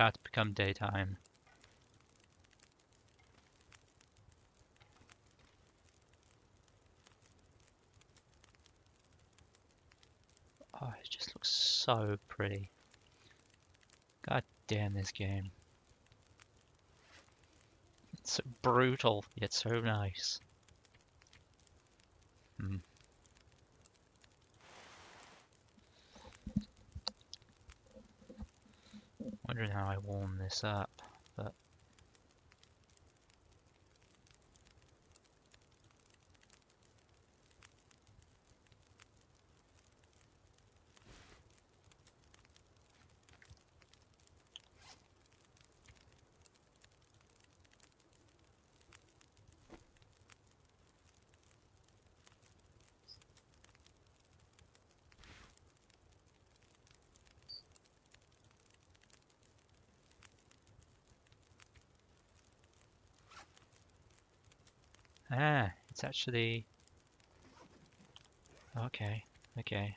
about to become daytime. Oh, it just looks so pretty. God damn this game. It's so brutal, yet so nice. Hmm. Wondering how I warm this up, but ah, it's actually okay. Okay.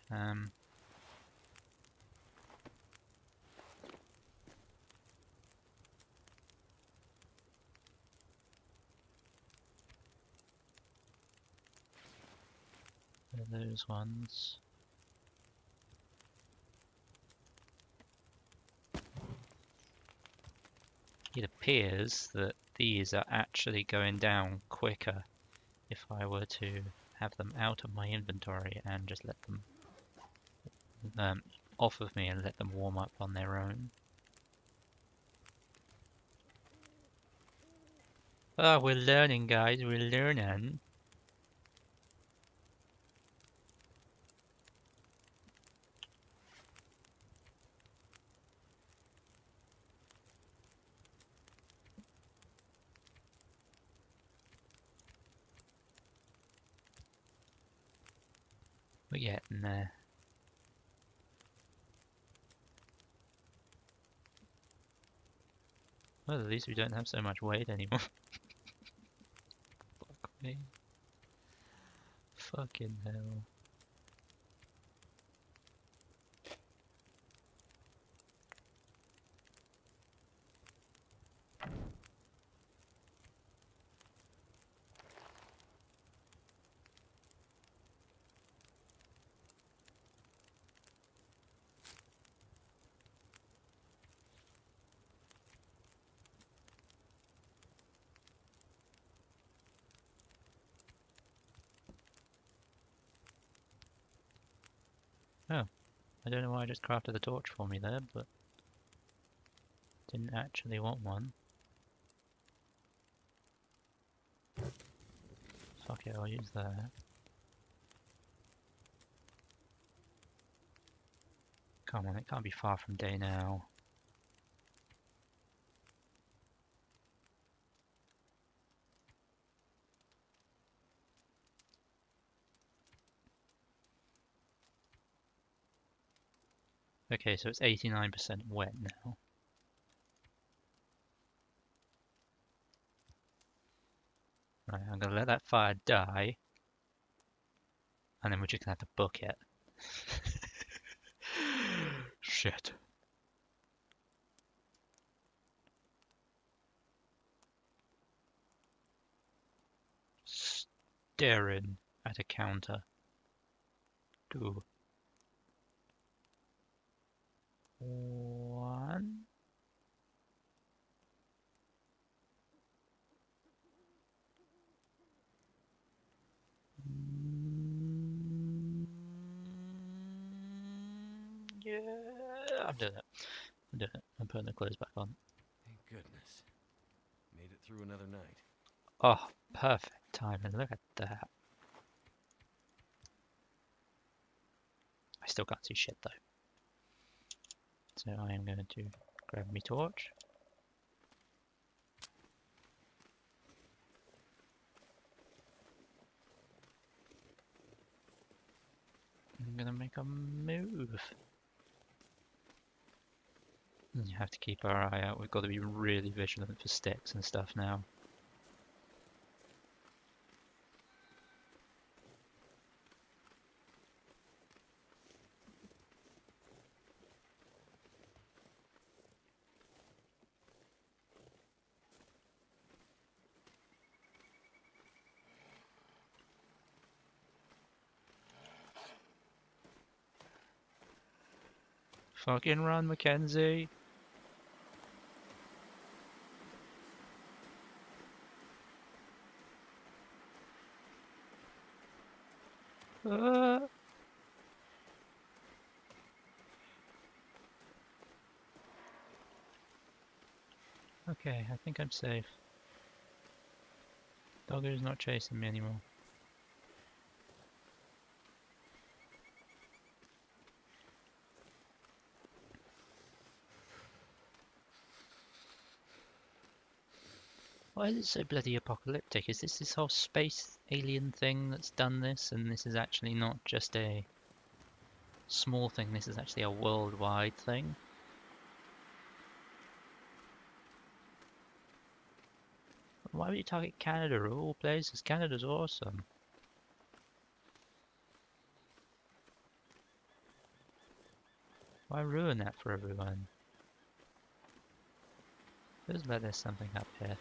Those ones. It appears that these are actually going down quicker if I were to have them out of my inventory and just let them off of me and let them warm up on their own. Oh, we're learning, guys, we're learning. We're getting there. Well, at least we don't have so much weight anymore. Fuck me. Fucking hell. Oh, I don't know why I just crafted the torch for me there, but didn't actually want one. Fuck it, I'll use that. Come on, it can't be far from day now. Okay, so it's 89% wet now. Right, I'm gonna let that fire die, and then we're just gonna have to book it. Shit. Staring at a counter. Ooh. One. Yeah, I'm doing it. I'm doing it. I'm putting the clothes back on. Thank goodness. Made it through another night. Oh, perfect timing. Look at that. I still can't see shit though. So I am going to grab my torch. I'm going to make a move. You have to keep our eye out. We've got to be really vigilant for sticks and stuff now. Fucking run, Mackenzie. Okay, I think I'm safe. Doggo's not chasing me anymore. Why is it so bloody apocalyptic? Is this whole space alien thing that's done this, and this is actually not just a small thing, this is actually a worldwide thing? Why would you target Canada of all places? Canada's awesome. Why ruin that for everyone? Feels like there's something up here.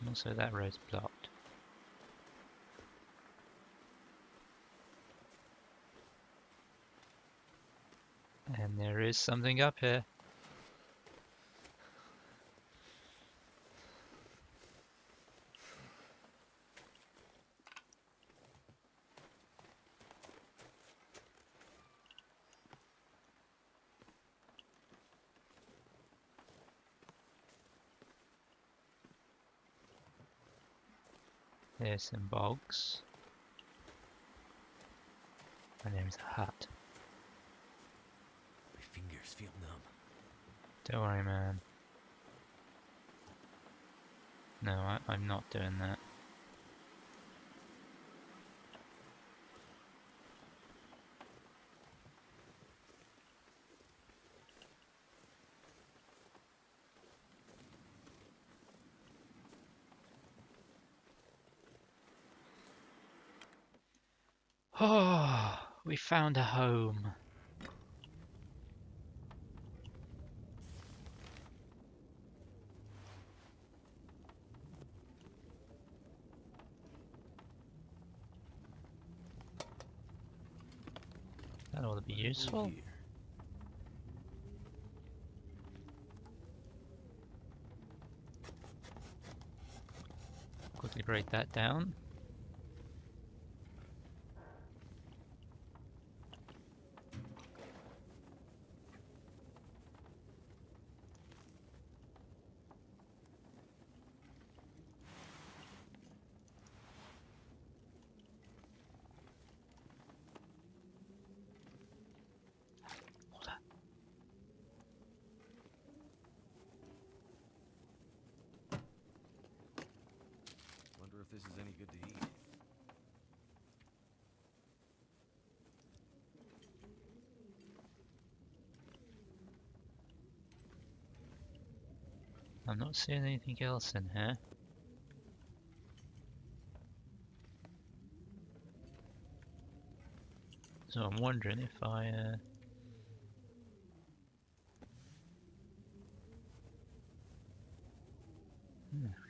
And also that road's blocked. And there is something up here. There's some bogs, and there's a hut. My fingers feel numb. Don't worry, man. No, I'm not doing that. Oh, we found a home. That ought to be useful. Quickly break that down. This is any good to eat. I'm not seeing anything else in here. So I'm wondering if I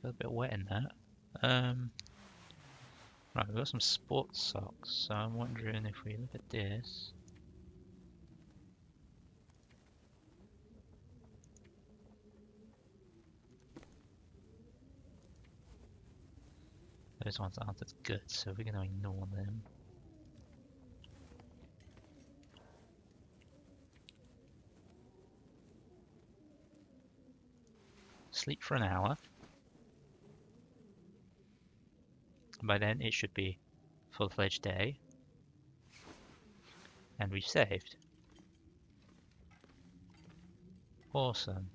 got a bit wet in that. Right, we've got some sports socks, so I'm wondering if we look at this. Those ones aren't as good, so we're going to ignore them. Sleep for an hour. By then it should be full-fledged day, and we've saved. Awesome.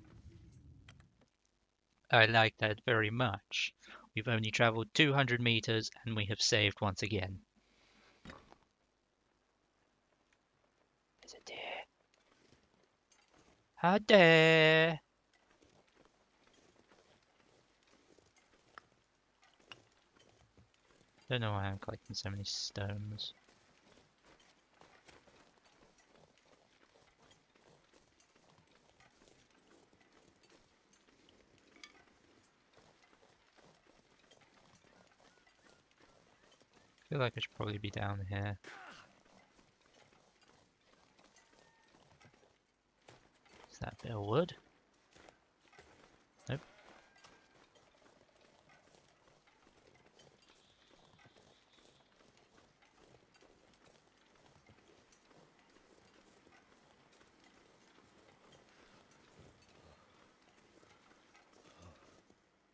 I like that very much. We've only traveled 200 meters and we have saved once again. There's a deer. Hi there. I don't know why I'm collecting so many stones. I feel like I should probably be down here. Bit of wood. Nope.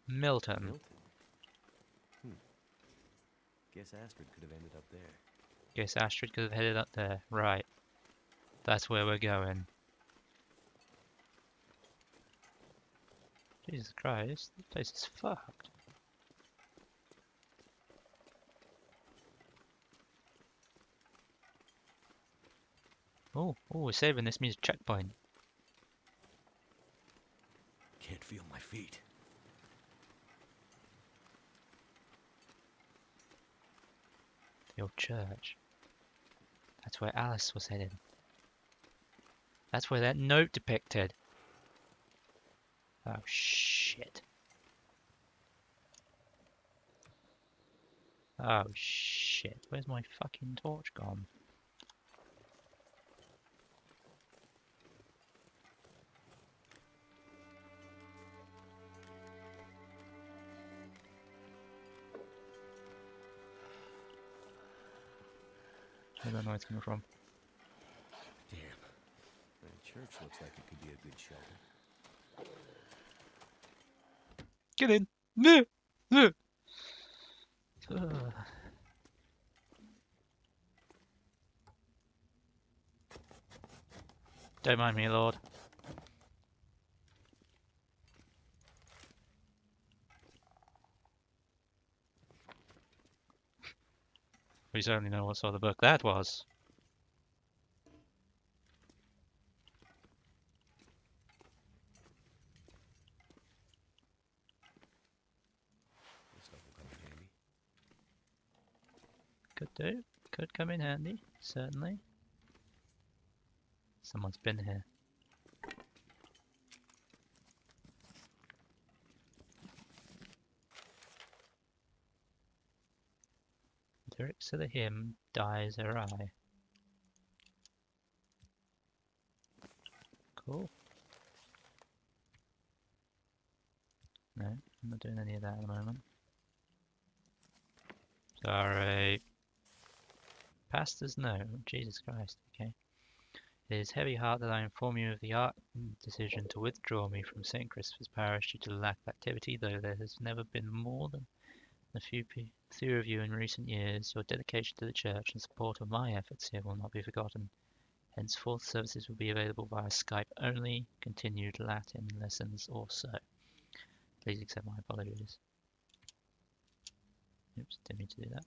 Milton. Guess Astrid could have ended up there. Guess Astrid could have headed up there. Right. That's where we're going. Jesus Christ, this place is fucked. Oh, we're saving this means checkpoint. Can't feel my feet. The old church. That's where Alice was headed. That's where that note depicted. Oh shit. Oh shit. Where's my fucking torch gone? I don't know where it's coming from. Damn. That church looks like it could be a good shelter. Get in! No! No! Don't mind me, Lord. We certainly know what sort of book that was. Could do. Could come in handy, certainly. Someone's been here. Lyrics of the hymn, Dies Irae. Cool. No, I'm not doing any of that at the moment. Sorry. Pastor's note. Jesus Christ, okay. It is heavy heart that I inform you of the art decision to withdraw me from Saint Christopher's parish due to the lack of activity, though there has never been more than a few of you in recent years. Your dedication to the church and support of my efforts here will not be forgotten. Henceforth, services will be available via Skype only, continued Latin lessons also. Please accept my apologies. Oops, didn't mean to do that.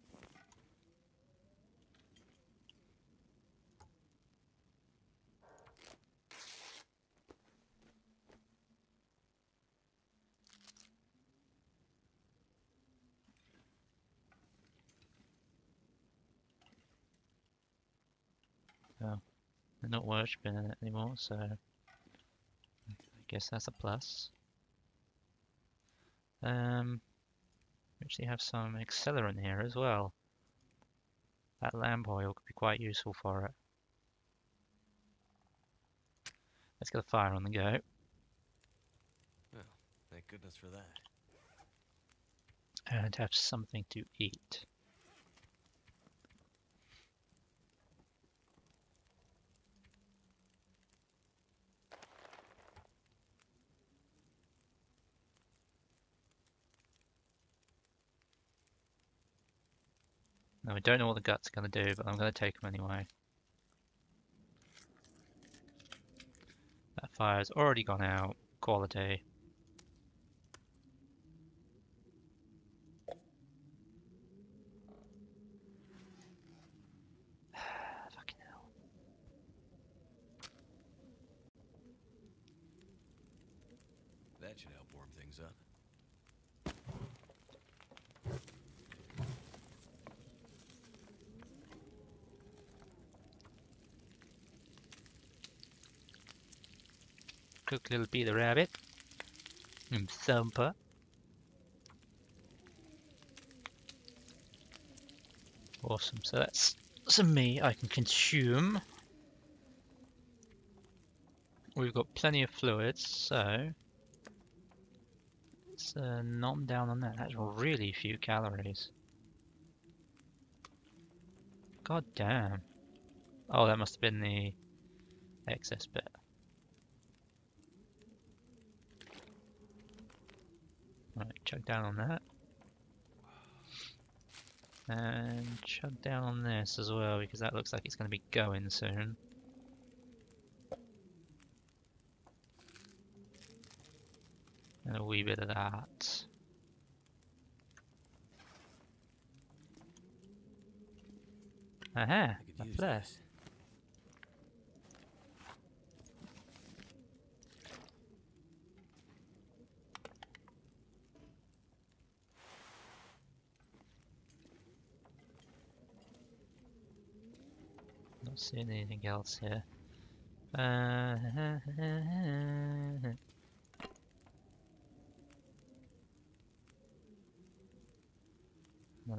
Oh, they're not worshipping in it anymore, so I guess that's a plus. We actually have some accelerant here as well. That lamp oil could be quite useful for it. Let's get a fire on the go. Well, thank goodness for that. And have something to eat. Now, we don't know what the guts are going to do, but I'm going to take them anyway. That fire's already gone out. Quality. Fucking hell. That should help warm things up. Cook little Peter Rabbit and Thumper. Awesome, so that's some meat I can consume. We've got plenty of fluids, so let's not down on that. That's really few calories. God damn. Oh, that must have been the excess bit. Right, chug down on that. And chug down on this as well, because that looks like it's going to be going soon. And a wee bit of that. Aha! That's there. Not seeing anything else here. Another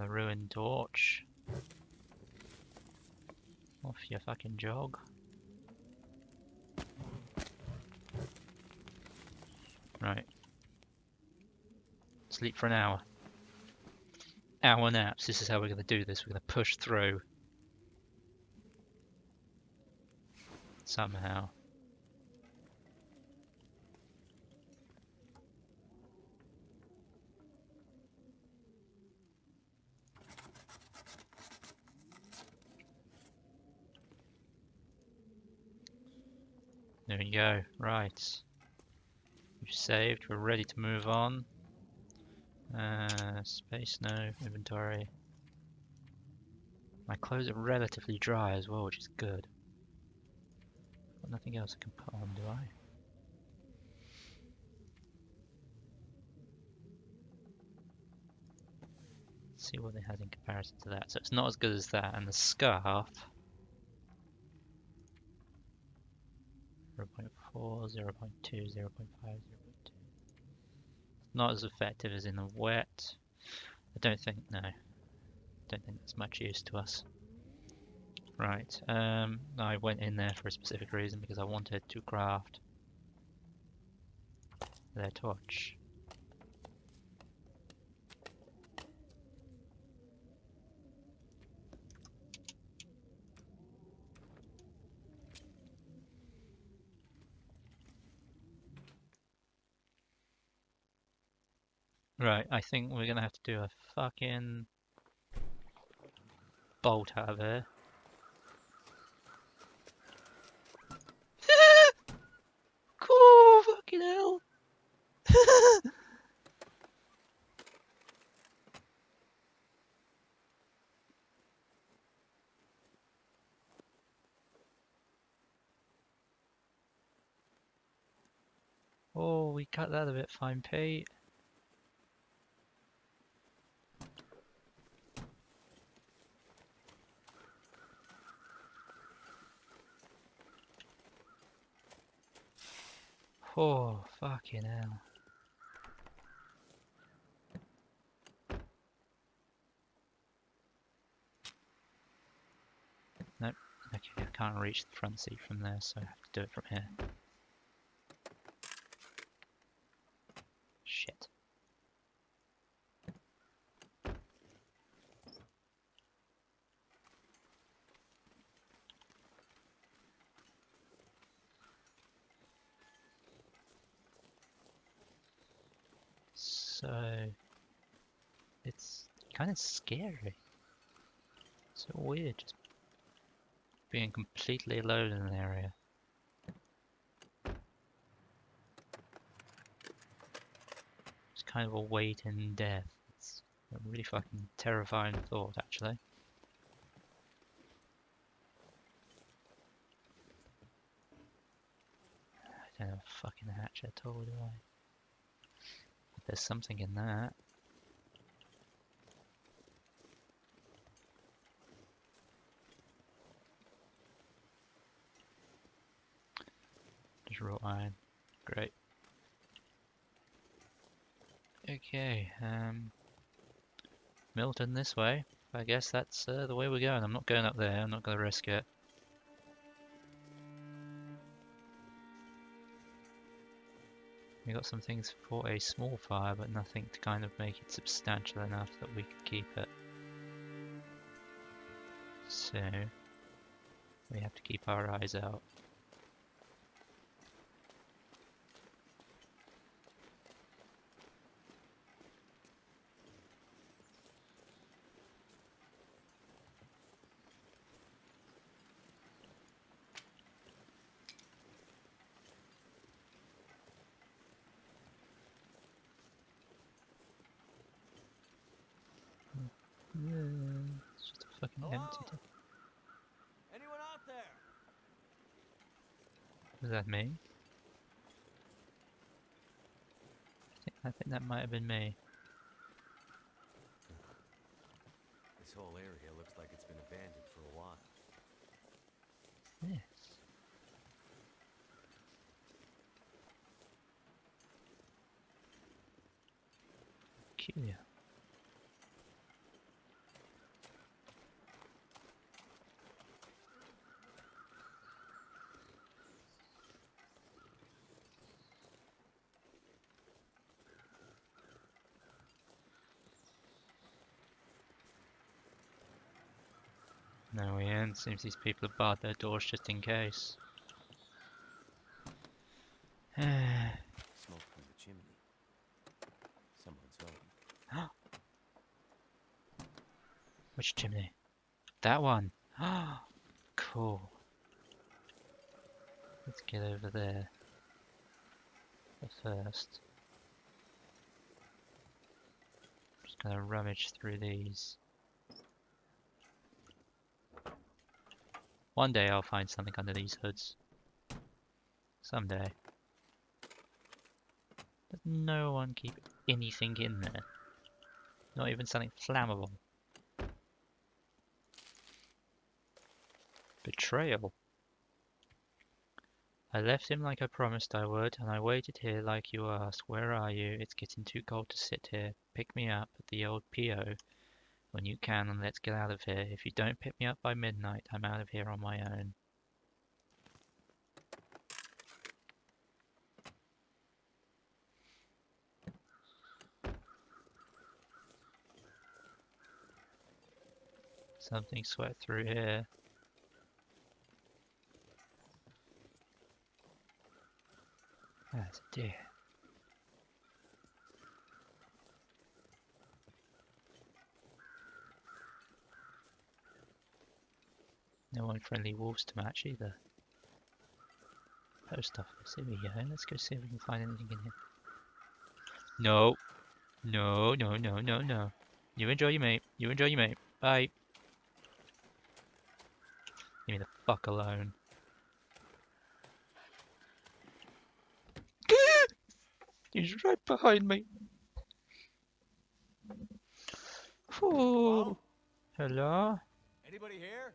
ruined torch. Off your fucking jog. Right. Sleep for an hour. Hour naps. This is how we're going to do this. We're going to push through. Somehow. There we go, right. We've saved, we're ready to move on. Space, no, inventory. My clothes are relatively dry as well, which is good. Got nothing else I can put on, do I? Let's see what it has in comparison to that. So it's not as good as that, and the scarf. 0.4, 0.2, 0.5, 0.2. Not as effective as in the wet. I don't think, no. Don't think that's much use to us. Right, I went in there for a specific reason because I wanted to craft their torch. Right, I think we're gonna have to do a fucking bolt out of here. Cool, fucking hell! Oh, we cut that a bit fine, Pete. Oh, fucking hell. Nope, okay, I can't reach the front seat from there, so I have to do it from here. Shit. So, it's kind of scary. It's so weird just being completely alone in an area. It's kind of awaiting death. It's a really fucking terrifying thought, actually. I don't have a fucking hatchet at all, do I? There's something in that. Just wrought iron. Great. Okay, Milton this way. I guess that's the way we're going. I'm not going up there. I'm not going to risk it. We got some things for a small fire, but nothing to kind of make it substantial enough that we could keep it. So we have to keep our eyes out. That me? I think that might have been me. This whole area looks like it's been abandoned for a while. Yes. Peculiar. No way in. Seems these people have barred their doors just in case. Smoke from the chimney. Someone's home. Which chimney? That one. Cool. Let's get over there. But first, I'm just gonna rummage through these. One day I'll find something under these hoods. Someday. Does no one keep anything in there? Not even something flammable. Betrayal. I left him like I promised I would, and I waited here like you asked. Where are you? It's getting too cold to sit here. Pick me up at the old P.O. when you can, and let's get out of here. If you don't pick me up by midnight, I'm out of here on my own. Something swept through here. That's a deer. No unfriendly wolves to match either. Post office, here we go. Let's go see if we can find anything in here. No. No, no, no, no, no. You enjoy your mate. You enjoy your mate. Bye. Leave me the fuck alone. He's right behind me. Hello? Hello? Anybody here?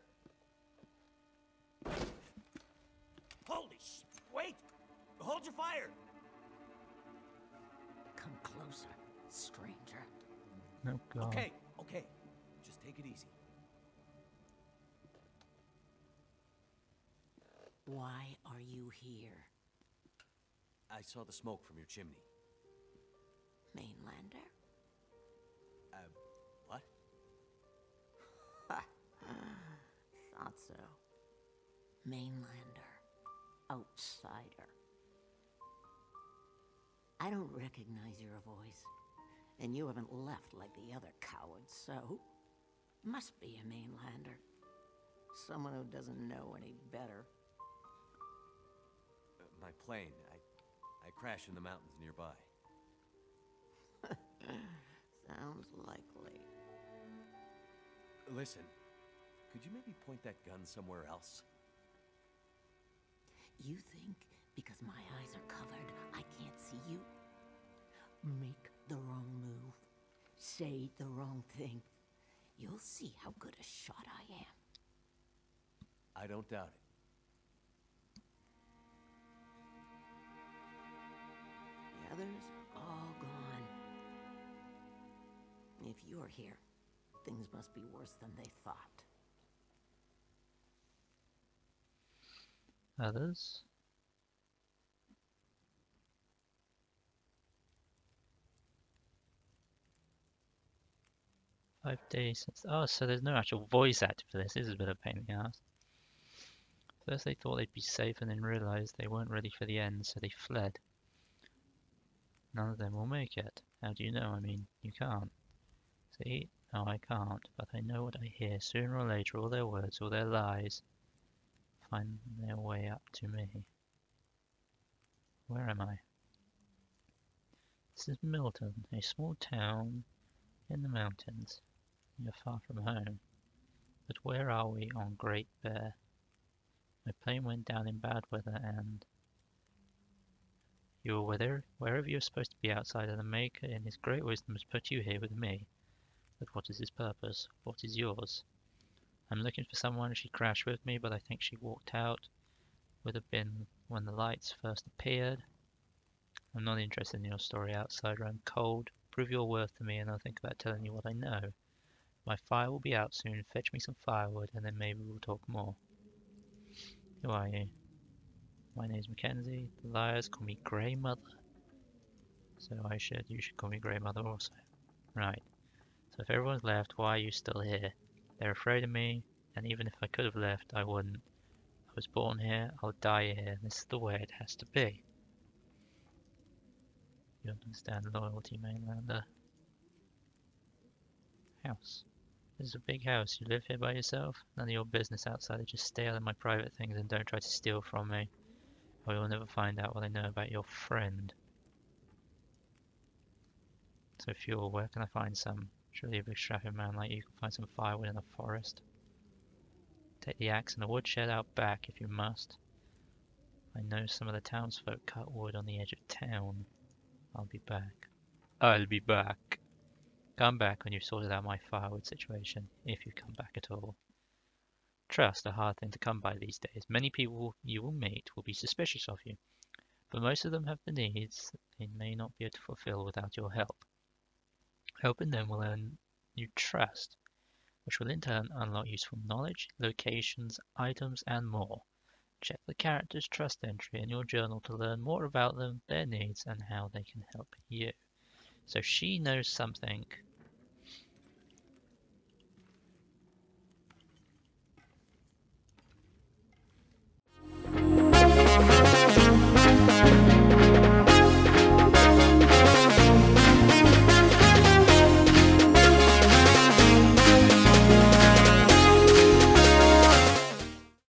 Holy sh! Wait! Hold your fire! Come closer, stranger. No God. Okay, okay. Just take it easy. Why are you here? I saw the smoke from your chimney. Mainlander? What? Thought so. Mainlander. Outsider. I don't recognize your voice, and you haven't left like the other cowards, so must be a mainlander. Someone who doesn't know any better. My plane, I crashed in the mountains nearby. Sounds likely. Listen, could you maybe point that gun somewhere else? You think because my eyes are covered, I can't see you? Make the wrong move. Say the wrong thing. You'll see how good a shot I am. I don't doubt it. The others are all gone. If you're here, things must be worse than they thought. Others? 5 days since... Oh, so there's no actual voice actor for this. This is a bit of a pain in the ass. First they thought they'd be safe and then realised they weren't ready for the end, so they fled. None of them will make it. How do you know? I mean, you can't. See? No, I can't. But I know what I hear. Sooner or later, all their words, all their lies, find their way up to me. Where am I? This is Milton, a small town in the mountains. We are far from home. But where are we on Great Bear? My plane went down in bad weather and... You were there, wherever you're supposed to be outside, and the Maker in his great wisdom has put you here with me. But what is his purpose? What is yours? I'm looking for someone. She crashed with me, but I think she walked out with a bin when the lights first appeared. I'm not interested in your story, outsider. I'm cold. Prove your worth to me, and I'll think about telling you what I know. My fire will be out soon. Fetch me some firewood, and then maybe we'll talk more. Who are you? My name's Mackenzie. The liars call me Grey Mother. So you should call me Grey Mother also. Right. So if everyone's left, why are you still here? They're afraid of me, and even if I could have left, I wouldn't. I was born here, I'll die here, this is the way it has to be. You understand loyalty, mainlander. House. This is a big house. You live here by yourself? None of your business outside. Just stay out of my private things and don't try to steal from me. Or you'll never find out what I know about your friend. So fuel, where can I find some? Surely a big strapping man like you can find some firewood in the forest. Take the axe and the woodshed out back if you must. I know some of the townsfolk cut wood on the edge of town. I'll be back. I'll be back. Come back when you've sorted out my firewood situation, if you come back at all. Trust, a hard thing to come by these days. Many people you will meet will be suspicious of you, but most of them have the needs they may not be able to fulfill without your help. Helping them will earn you trust, which will in turn unlock useful knowledge, locations, items, and more. Check the character's trust entry in your journal to learn more about them, their needs, and how they can help you. So she knows something